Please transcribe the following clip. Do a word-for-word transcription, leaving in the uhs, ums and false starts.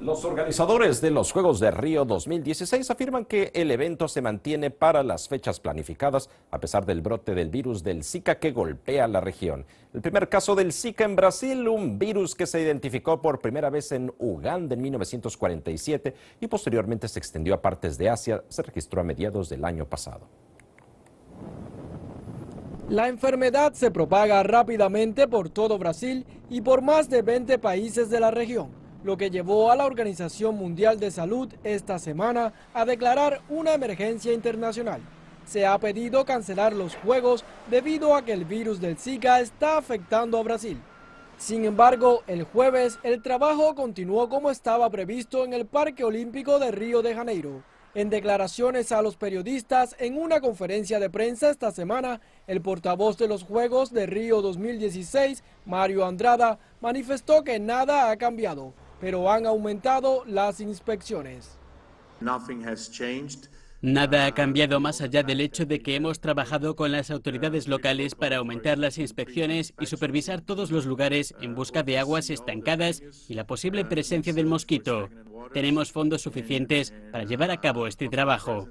Los organizadores de los Juegos de Río dos mil dieciséis afirman que el evento se mantiene para las fechas planificadas a pesar del brote del virus del Zika que golpea la región. El primer caso del Zika en Brasil, un virus que se identificó por primera vez en Uganda en mil novecientos cuarenta y siete y posteriormente se extendió a partes de Asia, se registró a mediados del año pasado. La enfermedad se propaga rápidamente por todo Brasil y por más de veinte países de la región, lo que llevó a la Organización Mundial de Salud esta semana a declarar una emergencia internacional. Se ha pedido cancelar los Juegos debido a que el virus del Zika está afectando a Brasil. Sin embargo, el jueves el trabajo continuó como estaba previsto en el Parque Olímpico de Río de Janeiro. En declaraciones a los periodistas en una conferencia de prensa esta semana, el portavoz de los Juegos de Río dos mil dieciséis, Mario Andrada, manifestó que nada ha cambiado, pero han aumentado las inspecciones. Nada ha cambiado más allá del hecho de que hemos trabajado con las autoridades locales para aumentar las inspecciones y supervisar todos los lugares en busca de aguas estancadas y la posible presencia del mosquito. Tenemos fondos suficientes para llevar a cabo este trabajo.